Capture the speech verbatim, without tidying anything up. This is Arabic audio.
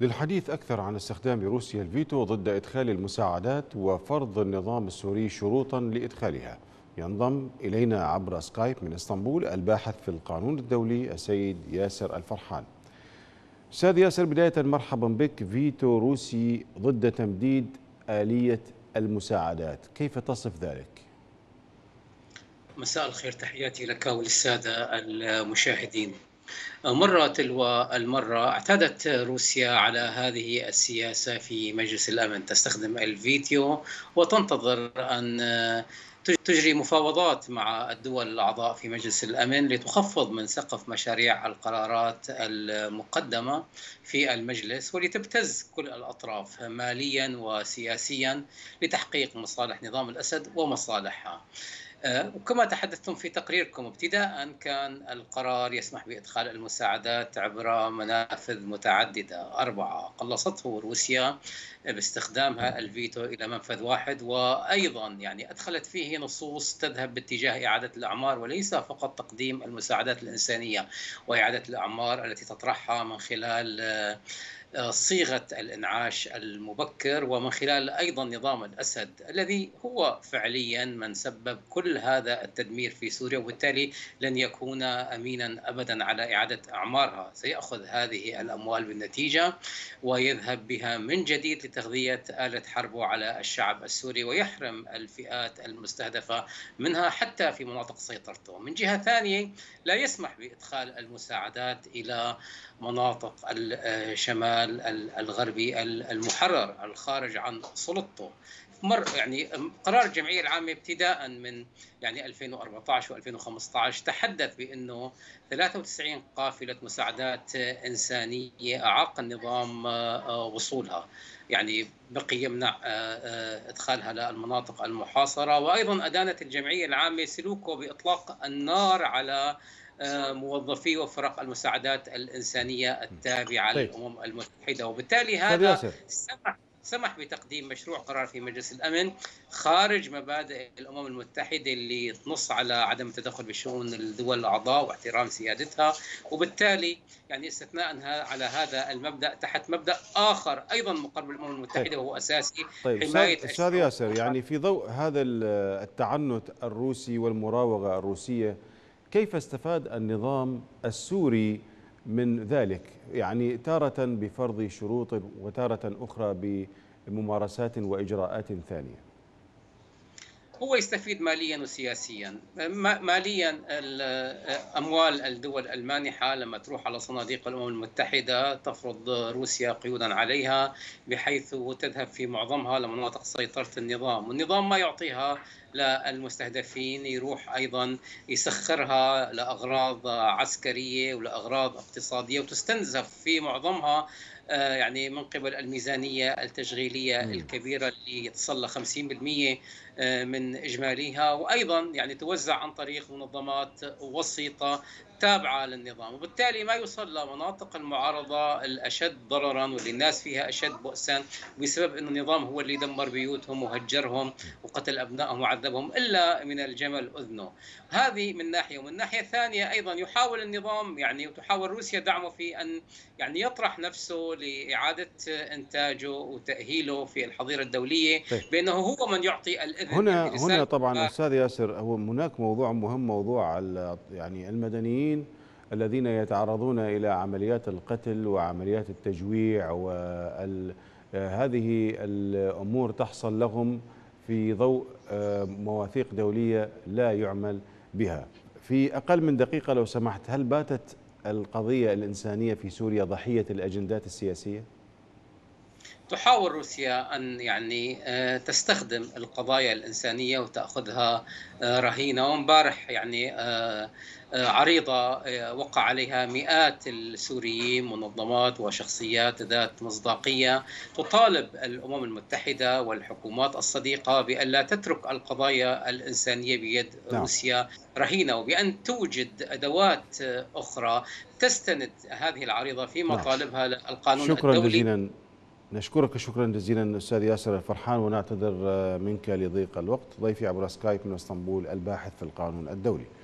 للحديث أكثر عن استخدام روسيا الفيتو ضد إدخال المساعدات وفرض النظام السوري شروطا لإدخالها. ينضم إلينا عبر سكايب من إسطنبول الباحث في القانون الدولي السيد ياسر الفرحان. أستاذ ياسر، بداية مرحبا بك. فيتو روسي ضد تمديد آلية المساعدات، كيف تصف ذلك؟ مساء الخير، تحياتي لك وللسادة المشاهدين. مرة تلو المرة اعتادت روسيا على هذه السياسة في مجلس الأمن، تستخدم الفيتو وتنتظر أن تجري مفاوضات مع الدول الأعضاء في مجلس الأمن لتخفض من سقف مشاريع القرارات المقدمة في المجلس، ولتبتز كل الأطراف ماليا وسياسيا لتحقيق مصالح نظام الأسد ومصالحها. وكما تحدثتم في تقريركم، ابتداء كان القرار يسمح بإدخال المساعدات عبر منافذ متعددة أربعة، قلصته روسيا باستخدامها الفيتو إلى منفذ واحد، وأيضا يعني أدخلت فيه نصوص تذهب باتجاه إعادة الأعمار وليس فقط تقديم المساعدات الإنسانية، وإعادة الأعمار التي تطرحها من خلال صيغة الإنعاش المبكر، ومن خلال أيضا نظام الأسد الذي هو فعليا من سبب كل هذا التدمير في سوريا، وبالتالي لن يكون أمينا أبدا على إعادة أعمارها. سيأخذ هذه الأموال بالنتيجة ويذهب بها من جديد لتغذية آلة حربه على الشعب السوري، ويحرم الفئات المستهدفة منها حتى في مناطق سيطرته. من جهة ثانية، لا يسمح بإدخال المساعدات إلى مناطق الشمال الغربي المحرر الخارج عن سلطته. مر يعني قرار الجمعيه العامه ابتداء من يعني ألفين وأربعة عشر وألفين وخمسة عشر تحدث بانه ثلاثة وتسعين قافله مساعدات انسانيه اعاق النظام وصولها، يعني بقي يمنع ادخالها للمناطق المحاصره. وايضا ادانت الجمعيه العامه سلوكه باطلاق النار على موظفي وفرق المساعدات الإنسانية التابعة طيب. للأمم المتحدة، وبالتالي هذا سمح سمح بتقديم مشروع قرار في مجلس الأمن خارج مبادئ الأمم المتحدة اللي تنص على عدم التدخل بشؤون الدول الأعضاء واحترام سيادتها، وبالتالي يعني استثناء على هذا المبدأ تحت مبدأ آخر أيضا مقرب للأمم المتحدة طيب. وهو أساسي طيب. حماية. أستاذ ياسر، يعني في ضوء هذا التعنت الروسي والمراوغة الروسية، كيف استفاد النظام السوري من ذلك؟ يعني تارة بفرض شروط وتارة أخرى بممارسات وإجراءات ثانية. هو يستفيد ماليا وسياسيا. ماليا، اموال الدول المانحه لما تروح على صناديق الامم المتحده تفرض روسيا قيودا عليها بحيث تذهب في معظمها لمناطق سيطره النظام، والنظام ما يعطيها للمستهدفين، يروح ايضا يسخرها لاغراض عسكريه ولاغراض اقتصاديه، وتستنزف في معظمها يعني من قبل الميزانية التشغيلية الكبيرة اللي يتصلى خمسين بالمئة من إجماليها، وأيضا يعني توزع عن طريق منظمات وسيطة تابعة للنظام، وبالتالي ما يوصل لمناطق المعارضة الأشد ضررا واللي الناس فيها أشد بؤسا، بسبب أن النظام هو اللي دمر بيوتهم وهجرهم وقتل أبنائهم وعذبهم إلا من الجمل أذنه. هذه من ناحية، ومن ناحية ثانية أيضا يحاول النظام يعني وتحاول روسيا دعمه في أن يعني يطرح نفسه لإعادة إنتاجه وتأهيله في الحظيرة الدولية بأنه هو من يعطي الإذن. هنا هنا طبعا أستاذ ياسر، هو هناك موضوع مهم، موضوع يعني المدنيين الذين يتعرضون إلى عمليات القتل وعمليات التجويع، وهذه الأمور تحصل لهم في ضوء مواثيق دولية لا يعمل بها. في أقل من دقيقة لو سمحت، هل باتت القضية الإنسانية في سوريا ضحية الأجندات السياسية؟ تحاول روسيا أن يعني تستخدم القضايا الإنسانية وتأخذها رهينة، ومبارح يعني عريضة وقع عليها مئات السوريين، منظمات وشخصيات ذات مصداقية تطالب الأمم المتحدة والحكومات الصديقة بأن لا تترك القضايا الإنسانية بيد روسيا رهينة، وبأن توجد أدوات أخرى تستند هذه العريضة في مطالبها القانون الدولي. شكرا، نشكرك شكرا جزيلا أستاذ ياسر الفرحان، ونعتذر منك لضيق الوقت. ضيفي عبر سكايب من اسطنبول الباحث في القانون الدولي.